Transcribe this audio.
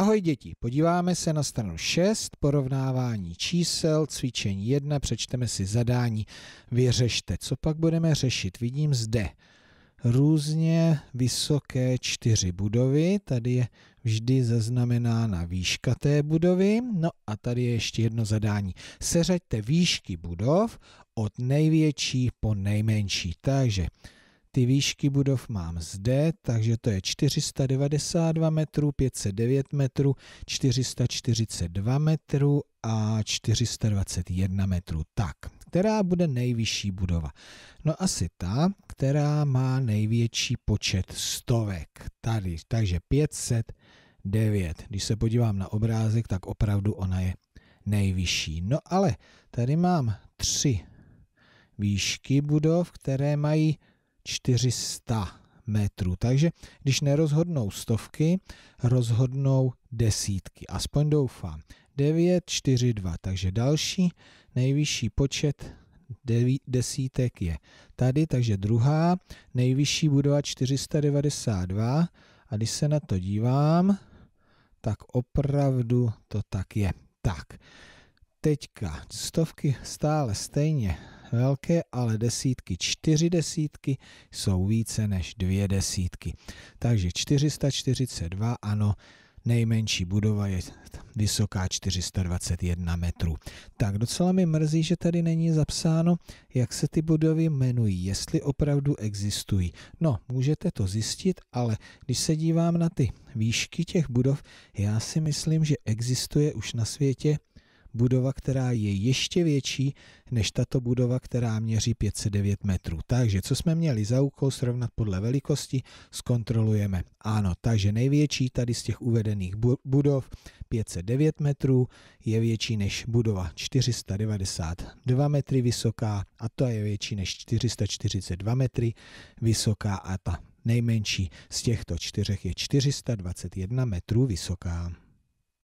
Ahoj děti, podíváme se na stranu 6, porovnávání čísel, cvičení 1, přečteme si zadání, vyřešte. Co pak budeme řešit? Vidím zde různě vysoké 4 budovy, tady je vždy zaznamenána výška té budovy, no a tady je ještě jedno zadání. Seřaďte výšky budov od největší po nejmenší, takže ty výšky budov mám zde, takže to je 492 metrů, 509 metrů, 442 metrů a 421 metrů. Tak, která bude nejvyšší budova? No asi ta, která má největší počet stovek. Tady, takže 509. Když se podívám na obrázek, tak opravdu ona je nejvyšší. No ale tady mám 3 výšky budov, které mají 400 metrů. Takže když nerozhodnou stovky, rozhodnou desítky. Aspoň doufám. 9, 4, 2. Takže další nejvyšší počet desítek je tady. Takže druhá nejvyšší budova 492. A když se na to dívám, tak opravdu to tak je. Tak. Teďka stovky stále stejně velké, ale desítky, 4 desítky jsou více než 2 desítky. Takže 442, ano, nejmenší budova je vysoká 421 metrů. Tak docela mi mrzí, že tady není zapsáno, jak se ty budovy jmenují, jestli opravdu existují. No, můžete to zjistit, ale když se dívám na ty výšky těch budov, já si myslím, že existuje už na světě budova, která je ještě větší než tato budova, která měří 509 metrů. Takže co jsme měli za úkol srovnat podle velikosti, zkontrolujeme. Ano, takže největší tady z těch uvedených budov 509 metrů je větší než budova 492 metry vysoká a ta je větší než 442 metry vysoká a ta nejmenší z těchto čtyřech je 421 metrů vysoká.